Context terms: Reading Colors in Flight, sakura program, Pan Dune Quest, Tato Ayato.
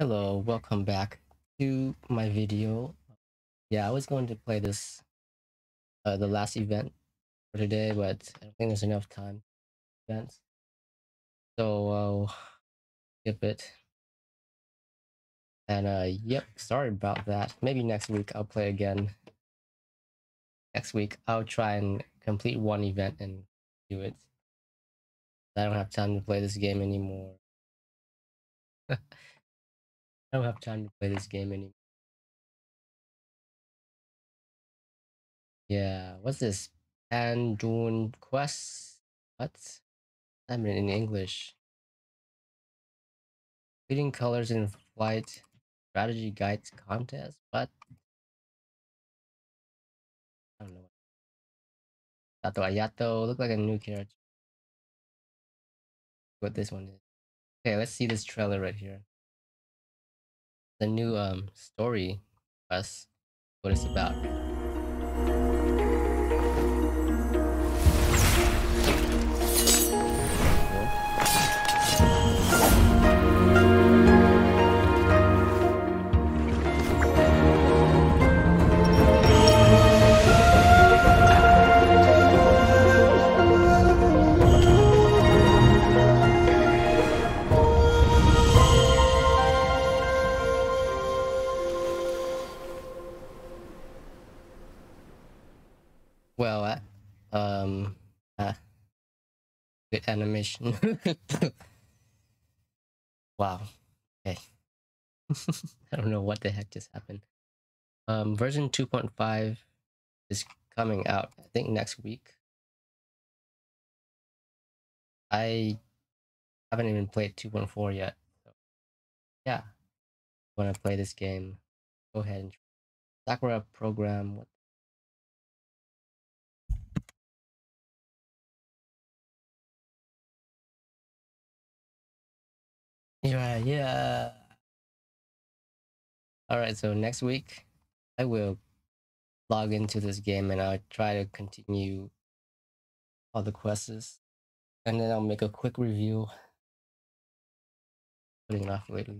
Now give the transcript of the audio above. Hello, welcome back to my video. Yeah, I was going to play this the last event for today, but I don't think there's enough time events, so I'll skip it. And yep, sorry about that. Maybe next week I'll play again. Next week I'll try and complete one event and do it. I don't have time to play this game anymore. Yeah, what's this? Pan Dune Quest? What? I mean, in English. Reading Colors in Flight Strategy Guides Contest? What? I don't know. Tato Ayato, look like a new character. What this one is. Okay, let's see this trailer right here. The new story quest, what it's about. Well, good animation. Wow. Okay. I don't know what the heck just happened. Version 2.5 is coming out, I think, next week. I haven't even played 2.4 yet. So yeah, want to play this game? Go ahead and try. Sakura program. What? Yeah. All right, so next week I will log into this game and I'll try to continue all the quests, and then I'll make a quick review. Putting it off later.